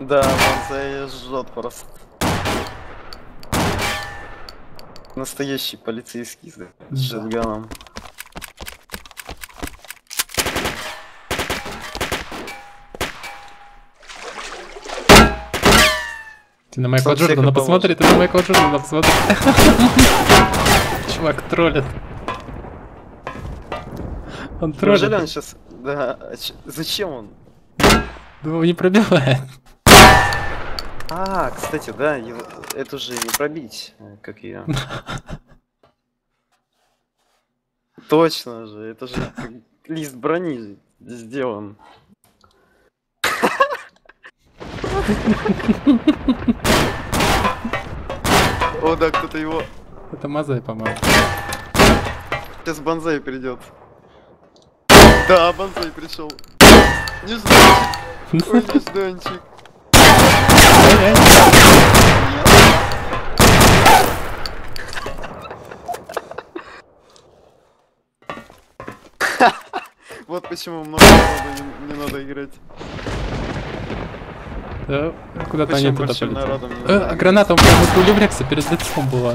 Да, Монзей жжет просто. Настоящий полицейский с джетганом. Ты на Майкла Джордана посмотри, ты на Майкла Джордана посмотри. Чувак троллит. Он троллит. Неужели он сейчас... Да, зачем он? Да его не пробивает. А, кстати, да, его... это же не пробить, как я. Точно же, это же лист брони сделан. О, да, кто-то его... Это Мазай, по-моему. Сейчас Бонзай придет. Да, Бонзай пришел. Нежданчик. Ой, нежданчик. Вот почему много не надо играть. Да, куда-то они туда полетели. Граната у меня возле Лекса перед лицом была.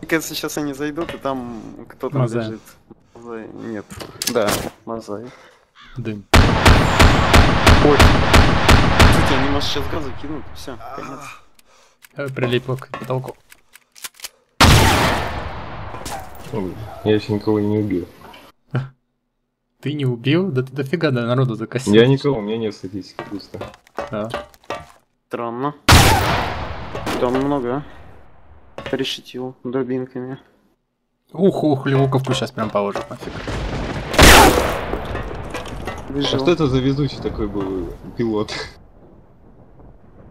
Мне кажется, сейчас они зайдут, и там кто-то лежит. Мазай. Нет. Да, Мазай. Дым. Ой. Кстати, они нас сейчас газу кинут, все, конец. Прилипло к потолку. Я еще никого не убил. Ты не убил? Да ты дофига до народу закосил. Я никого, у меня нет статистики просто. Да. Странно. Там много, а? Решетил дробинками. Ух, левуковку сейчас прям положу, нафиг. А что это за везучий такой был пилот?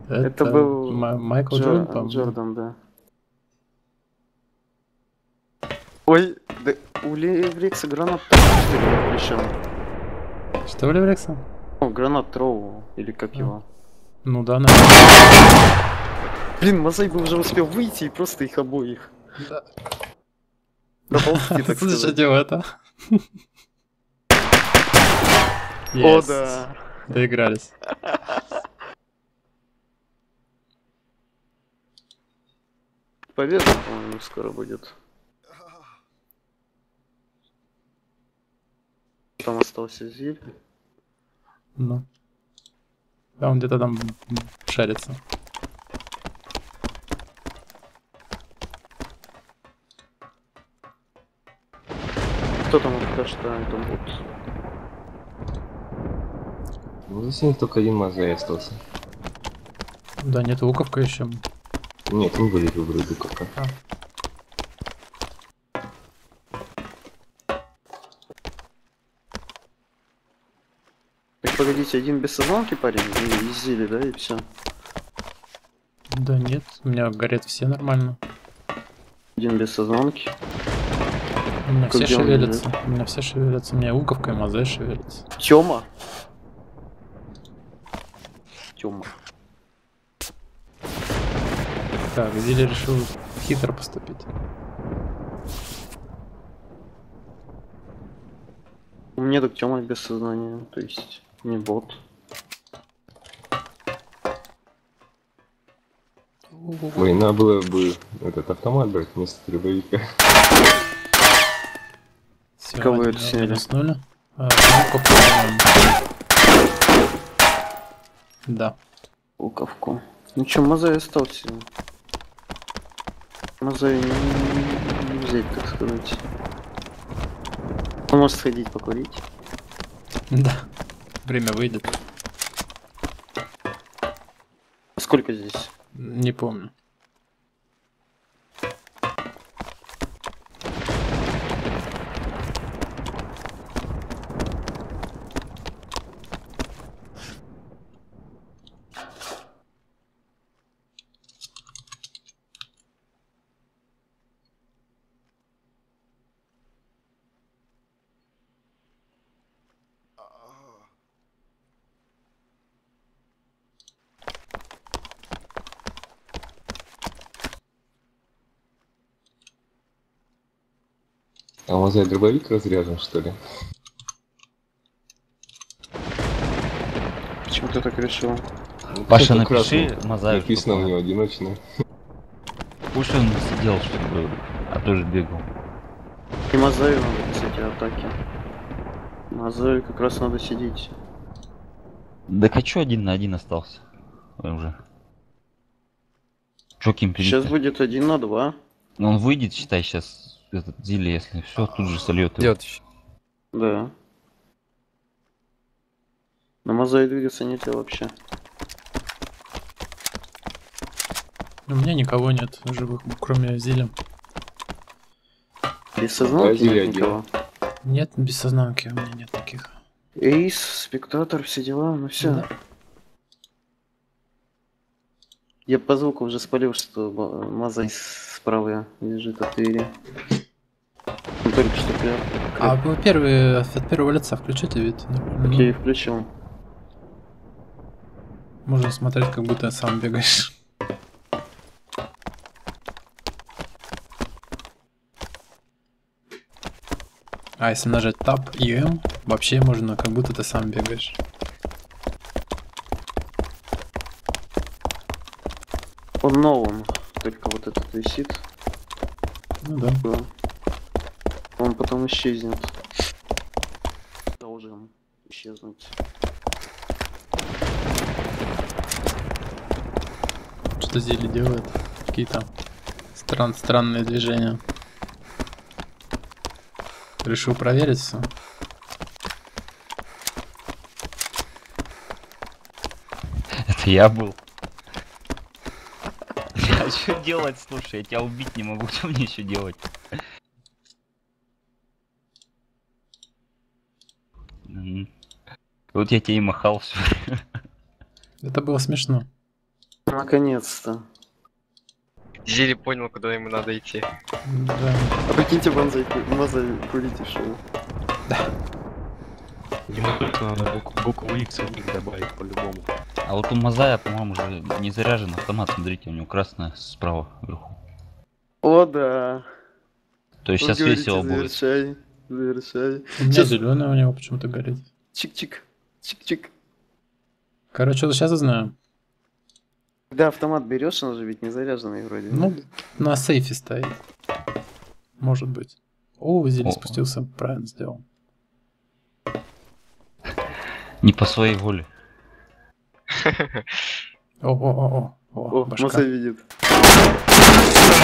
Это был Майкл Джордан, да. Ой, да у Леврекса гранат троу, причем. Что у Леврекса? О, гранат троу, или как его. Ну да, наверное. Блин, Мазай бы уже успел выйти и просто их обоих. Да. Да ползти, так сказать. Слышь, а дело это? О, да. Доигрались. Победа, по-моему, скоро будет. Там остался зель. Ну. Да, он где-то там шарится. Кто там пока что это будет? Ну, здесь только один Мазай остался. Да, нет луковка еще. Нет, не будет выбора луковка. Погодите, один без сознанки парень, и зили, да, и все. Да нет, у меня горят все нормально. Один без сознанки. У меня все шевелятся, у меня луковка и Мазай шевелится. Тёма? Тёма. Так, зили решил хитро поступить. У меня так Тёма без сознания, то есть... Не бот. Ой, надо было бы этот автомат брать вместо требовика. Кого это сняли? Да. Луковку. Ну чё, Мазай остался. Мазай не взять, так сказать. Он может сходить покурить. Да. Время выйдет. Сколько здесь? Не помню. А у нас дробовик разряжен, что ли? Почему ты так решил? Паша, напиши мозаику. Написано у него одиночное. Пушин сидел, чтобы... а тоже бегал. И мозаику надо писать атаки. Мозаику как раз надо сидеть. Да качу один на один остался. Уже. Чё, Ким, сейчас будет 1 на 2. Но он выйдет, считай, сейчас этот Зилли, если все, тут же сольет. Да. На мозаи двигаться нельзя вообще. У меня никого нет живых, кроме Зиля. Без сознанки нет никого? Нет, без сознанки у меня нет таких. Эйс, спектатор, все дела, ну все. Да. Я по звуку уже спалил, что мозаик справа лежит от двери. Он только что прям. А вы первый, от первого лица включите вид. Окей, включил. Можно смотреть, как будто сам бегаешь. А если нажать Tab и M, вообще можно, как будто ты сам бегаешь. Он новым, только вот этот висит. Ну да. Он потом исчезнет. Должен исчезнуть. Что Зили делает? Какие-то странные движения. Решил провериться. Это я был. Что делать? Слушай, я тебя убить не могу, что мне еще делать? Вот я тебе и махал все. Это было смешно. Наконец-то. Зили понял, куда ему надо идти. Да. А прикиньте, мозаи курите шоу. Да. Ему только надо букву X добавить по-любому. А вот у мозая, по-моему, уже не заряжен автомат, смотрите, у него красная справа вверху. О, да. То есть вы сейчас весело будет. Завершай. Сейчас зеленая у него почему-то горит. Чик-чик, чик-чик. Короче, вот сейчас узнаем. Когда автомат берешь, он же ведь не заряженный вроде. Ну, на сейфе стоит. Может быть. О, Зелень спустился, правильно сделал. Не по своей воле. О, башка видит.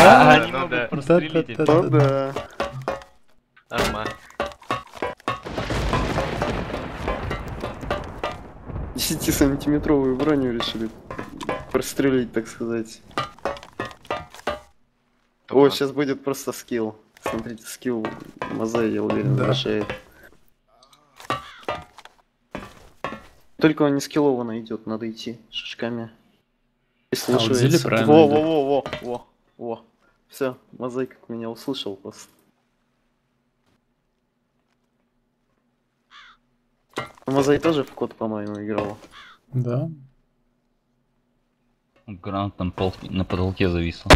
Они могут прострелить. Да. Нормально. Десятисантиметровую броню решили прострелить, так сказать. О, сейчас будет просто скилл. Смотрите, скилл мозаи, я уверен, вращает. Только он не скиллованно идет, надо идти шишками. И слушается. Во. Все, мозаик как меня услышал просто. Мозаик тоже в код, по-моему, играл. Да. Грант там на потолке зависла.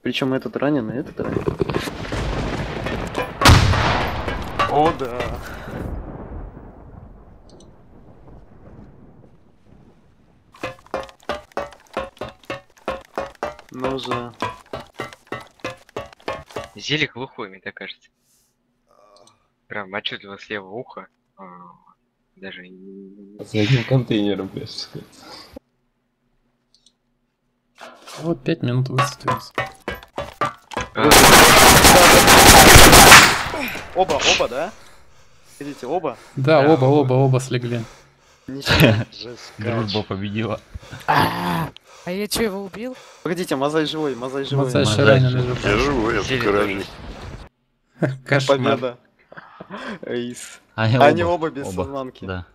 Причем этот ранен, и этот ранен. О, да. Ну же. Зелик глухой, мне так кажется. Прям отчетливо слева ухо. Даже... с этим контейнером, прежде всего. Вот 5 минут высветился. Оба, да? Видите, оба? Да, оба слегли. Дружба победила. А я че, его убил? Погодите, мозаи живой. Мозаи еще раненый. Я живой, я только раненый. Кошмар. Победа. Эйс. Они оба без сознанки. Да.